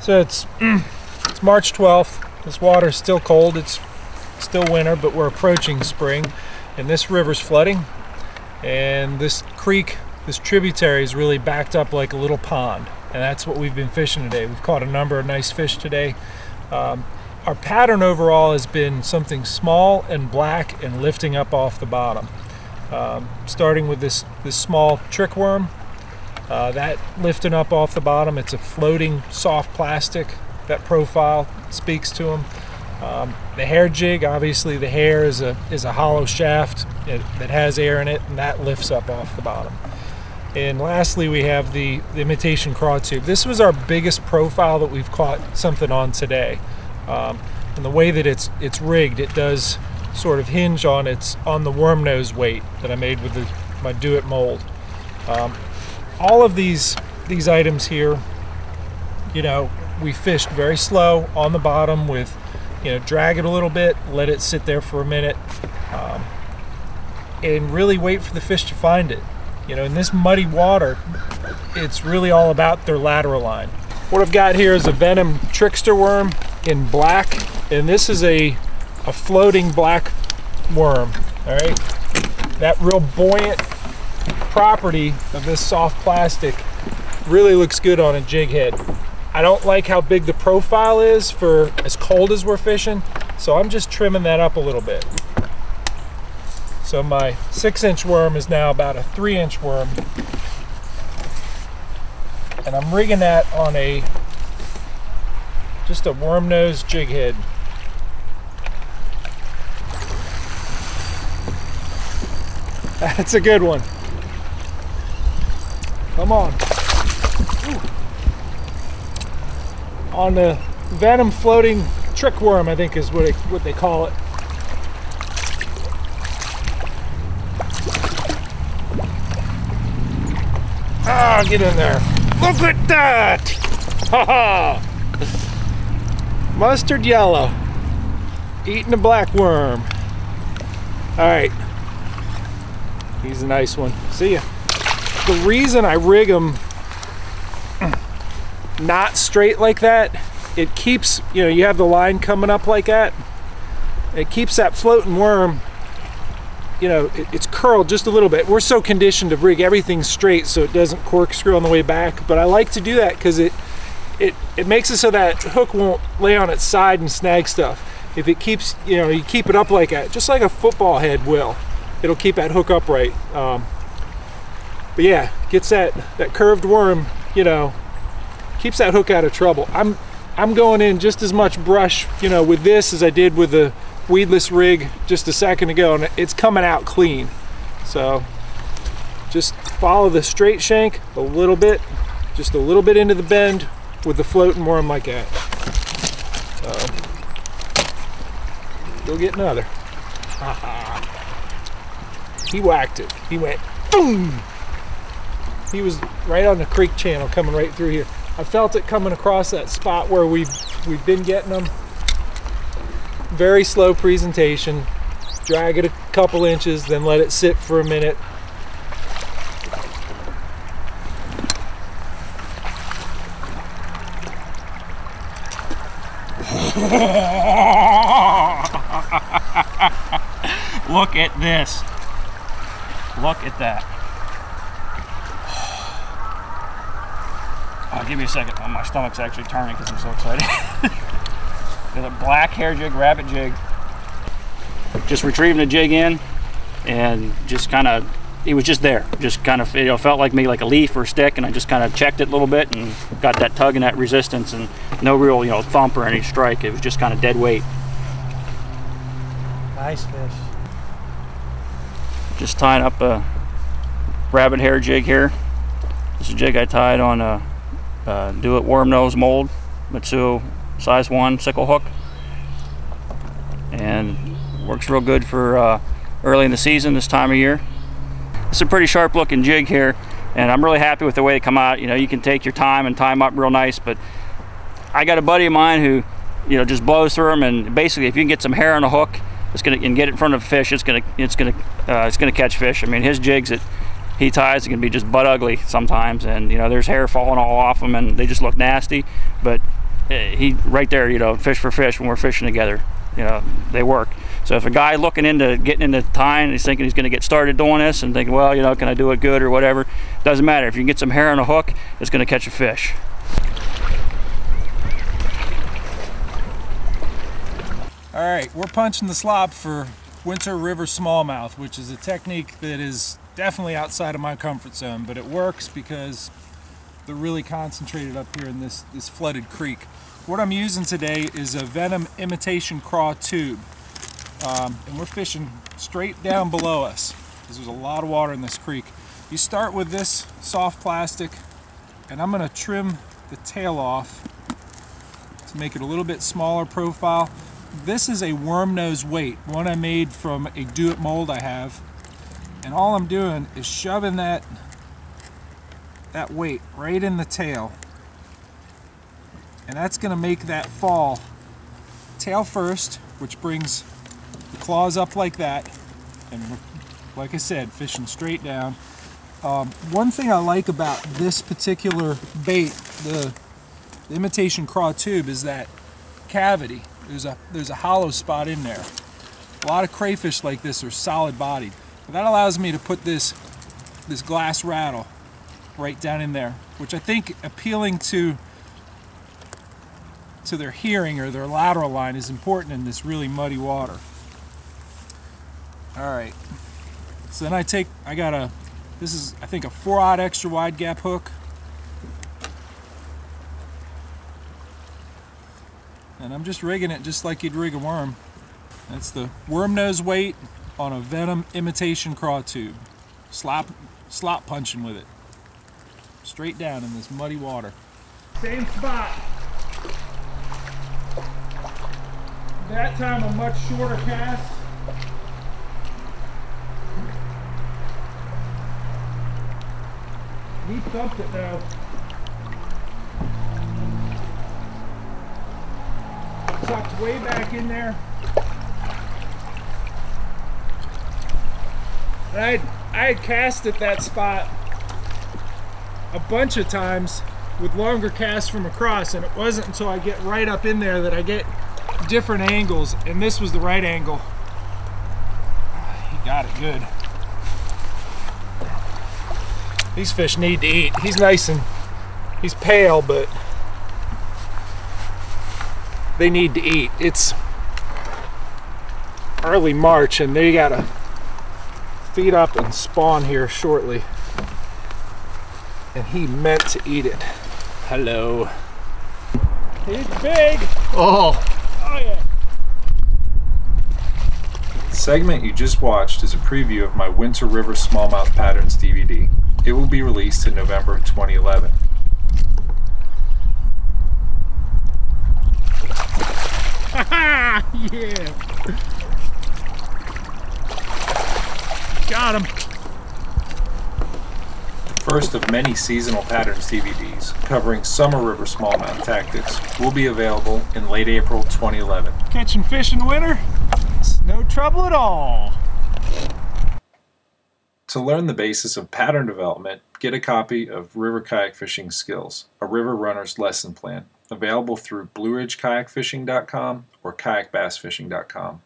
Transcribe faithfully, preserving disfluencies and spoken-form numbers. So it's it's March twelfth. This water's still cold. It's still winter, but we're approaching spring, and this river's flooding, and this creek, this tributary, is really backed up like a little pond, and that's what we've been fishing today. We've caught a number of nice fish today. Um, our pattern overall has been something small and black and lifting up off the bottom. Um, starting with this, this small trick worm, uh, that lifting up off the bottom. It's a floating soft plastic. That profile speaks to them. Um, the hair jig, obviously the hair is a, is a hollow shaft it, that has air in it, and that lifts up off the bottom. And lastly, we have the, the imitation craw tube. This was our biggest profile that we've caught something on today. Um, and the way that it's, it's rigged, it does sort of hinge on its on the worm nose weight that I made with the, my Do It mold. Um, all of these these items here, you know, we fished very slow on the bottom with, you know, drag it a little bit, let it sit there for a minute, um, and really wait for the fish to find it. You know, in this muddy water, it's really all about their lateral line. What I've got here is a Venom trickster worm in black, and this is a a floating black worm. All right, that real buoyant property of this soft plastic really looks good on a jig head. I don't like how big the profile is for as cold as we're fishing, so I'm just trimming that up a little bit. So my six inch worm is now about a three inch worm, and I'm rigging that on a just a worm nose jig head. That's a good one. Come on. Ooh. On the Venom floating trick worm, I think is what it, what they call it. Ah, get in there. Look at that! Ha ha! Mustard yellow. Eating a black worm. Alright. He's a nice one. See ya. The reason I rig them not straight like that, it keeps, you know, you have the line coming up like that. It keeps that floating worm, you know, it, it's curled just a little bit. We're so conditioned to rig everything straight so it doesn't corkscrew on the way back. But I like to do that because it, it, it makes it so that hook won't lay on its side and snag stuff. If it keeps, you know, you keep it up like that, just like a football head will. It'll keep that hook upright. Um, but yeah, gets that, that curved worm, you know, keeps that hook out of trouble. I'm, I'm going in just as much brush, you know, with this as I did with the weedless rig just a second ago, and it's coming out clean. So just follow the straight shank a little bit, just a little bit into the bend with the floating worm like that. So go get another. Haha. He whacked it. He went boom. He was right on the creek channel coming right through here. I felt it coming across that spot where we've, we've been getting them. Very slow presentation. Drag it a couple inches, then let it sit for a minute. Look at this. Look at that. Oh, give me a second. Oh, my stomach's actually turning because I'm so excited. There's a black hair jig, rabbit jig. Just retrieving the jig in, and just kind of, it was just there. Just kind of, you know, felt like maybe like a leaf or a stick, and I just kind of checked it a little bit and got that tug and that resistance, and no real, you know, thump or any strike. It was just kind of dead weight. Nice fish. Just tying up a rabbit hair jig here. This is a jig I tied on a, a Do It worm nose mold, Mitsuo size one sickle hook, and works real good for uh, early in the season this time of year. It's a pretty sharp looking jig here, and I'm really happy with the way they come out. You know, you can take your time and tie them up real nice, but I got a buddy of mine who, you know, just blows through them, and basically if you can get some hair on a hook, it's gonna and get it in front of fish. It's gonna, it's gonna, uh, it's gonna catch fish. I mean, his jigs that he ties are gonna be just butt ugly sometimes, and you know, there's hair falling all off them, and they just look nasty. But he right there, you know, fish for fish when we're fishing together, you know, they work. So if a guy looking into getting into tying, he's thinking he's going to get started doing this and thinking, well, you know, can I do it good or whatever, doesn't matter. If you can get some hair on a hook, it's going to catch a fish. All right, we're punching the slop for Winter River Smallmouth, which is a technique that is definitely outside of my comfort zone, but it works because they're really concentrated up here in this, this flooded creek. What I'm using today is a Venom imitation craw tube, um, and we're fishing straight down below us because there's a lot of water in this creek. You start with this soft plastic, and I'm going to trim the tail off to make it a little bit smaller profile. This is a worm nose weight, one I made from a Do It mold I have, and all I'm doing is shoving that that weight right in the tail, and that's going to make that fall tail first, which brings the claws up like that, and like I said, fishing straight down. Um, one thing I like about this particular bait, the, the imitation craw tube, is that cavity. There's a, there's a hollow spot in there. A lot of crayfish like this are solid bodied. But that allows me to put this, this glass rattle right down in there, which I think appealing to, to their hearing or their lateral line is important in this really muddy water. All right, so then I take, I got a, this is I think a four aught extra wide gap hook. And I'm just rigging it just like you'd rig a worm. That's the worm nose weight on a Venom imitation craw tube. Slop, slop punching with it. Straight down in this muddy water. Same spot. That time a much shorter cast. He thumped it though. Tucked way back in there. I had, I had cast at that spot a bunch of times with longer casts from across, and it wasn't until I get right up in there that I get different angles, and this was the right angle. He got it good. These fish need to eat. He's nice and he's pale, but they need to eat. It's early March and they gotta feed up and spawn here shortly. And he meant to eat it. Hello. He's big. Oh. Oh yeah. The segment you just watched is a preview of my Winter River Smallmouth Patterns D V D. It will be released in November of twenty eleven. Yeah. Got him. The first of many seasonal patterns D V Ds covering summer river smallmouth tactics will be available in late April twenty eleven. Catching fish in winter? It's no trouble at all. To learn the basis of pattern development, get a copy of River Kayak Fishing Skills, a River Runner's Lesson Plan, available through blue ridge kayak fishing dot com or kayak bass fishing dot com.